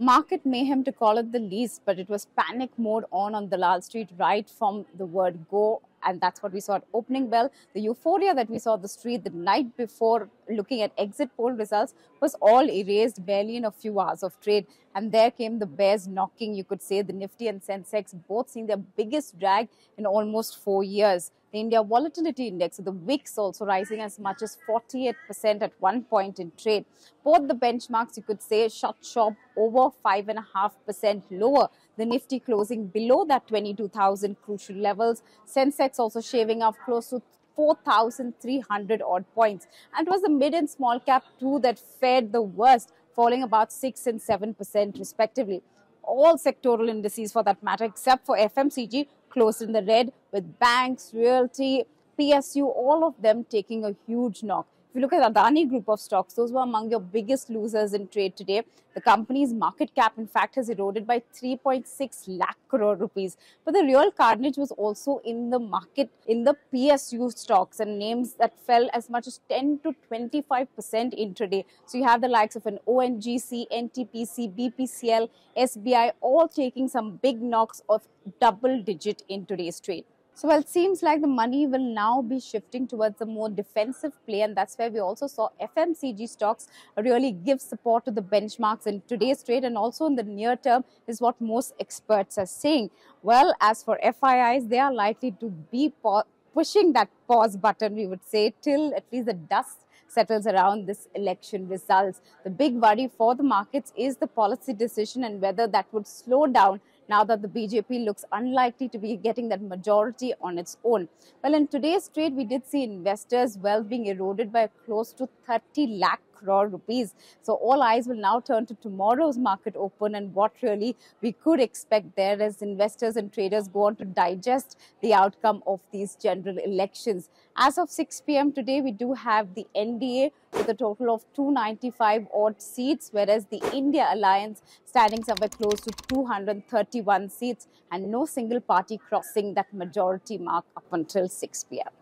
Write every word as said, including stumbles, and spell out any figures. market mayhem to call it the least, but it was panic mode on on Dalal Street right from the word go. And that's what we saw at opening bell. The euphoria that we saw on the street the night before looking at exit poll results was all erased barely in a few hours of trade. And there came the Bears knocking, you could say, the Nifty and Sensex both seeing their biggest drag in almost four years. The India Volatility Index, so the V I X, also rising as much as forty-eight percent at one point in trade. Both the benchmarks, you could say, shut shop over five point five percent lower. The Nifty closing below that twenty-two thousand crucial levels. Sensex also shaving off close to four thousand three hundred odd points. And it was the mid and small cap too that fared the worst, falling about six and seven percent respectively. All sectoral indices for that matter, except for F M C G, closed in the red, with banks, realty, P S U, all of them taking a huge knock. If you look at Adani group of stocks, those were among your biggest losers in trade today. The company's market cap, in fact, has eroded by three point six lakh crore rupees. But the real carnage was also in the market, in the P S U stocks and names that fell as much as ten to twenty-five percent intraday. So you have the likes of an O N G C, N T P C, B P C L, S B I, all taking some big knocks of double digit in today's trade. So while it seems like the money will now be shifting towards a more defensive play, and that's where we also saw F M C G stocks really give support to the benchmarks in today's trade and also in the near term is what most experts are saying. Well, as for F I Is, they are likely to be pushing that pause button, we would say, till at least the dust settles around this election results. The big worry for the markets is the policy decision and whether that would slow down now that the B J P looks unlikely to be getting that majority on its own. Well, in today's trade, we did see investors' wealth being eroded by close to thirty lakh crore rupees. So all eyes will now turn to tomorrow's market open and what really we could expect there as investors and traders go on to digest the outcome of these general elections. As of six P M today, we do have the N D A with a total of two ninety-five odd seats, whereas the India Alliance standing somewhere close to two hundred thirty-one seats and no single party crossing that majority mark up until six P M